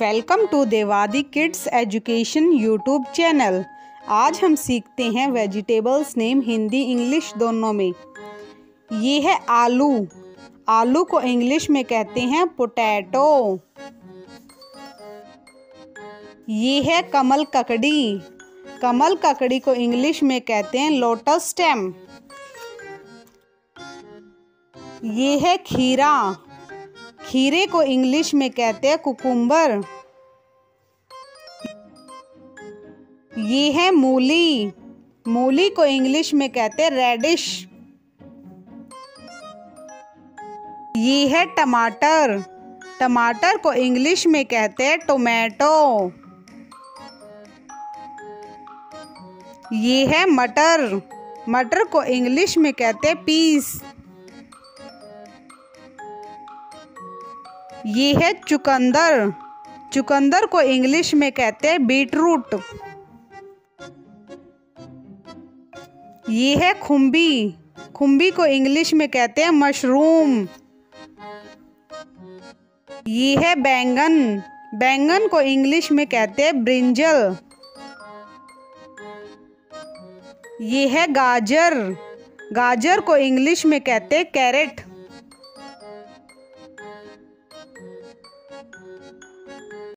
Welcome to देवादी kids education YouTube channel. आज हम सीखते हैं वेजिटेबल्स नेम हिंदी इंग्लिश दोनों में। ये है आलू। आलू को इंग्लिश में कहते हैं पोटैटो। ये है कमल ककड़ी। कमल ककड़ी को इंग्लिश में कहते हैं लोटस स्टेम। ये है खीरा। खीरे को इंग्लिश में कहते हैं कुकुम्बर। ये है मूली। मूली को इंग्लिश में कहते हैं रेडिश। ये है टमाटर। टमाटर को इंग्लिश में कहते हैं टोमेटो। ये है मटर। मटर को इंग्लिश में कहते हैं पीस। ये है चुकंदर। चुकंदर को इंग्लिश में कहते हैं बीटरूट। ये है खुम्बी। खुम्बी को इंग्लिश में कहते हैं मशरूम। ये है बैंगन। बैंगन को इंग्लिश में कहते हैं ब्रिंजल। ये है गाजर। गाजर को इंग्लिश में कहते हैं कैरेट।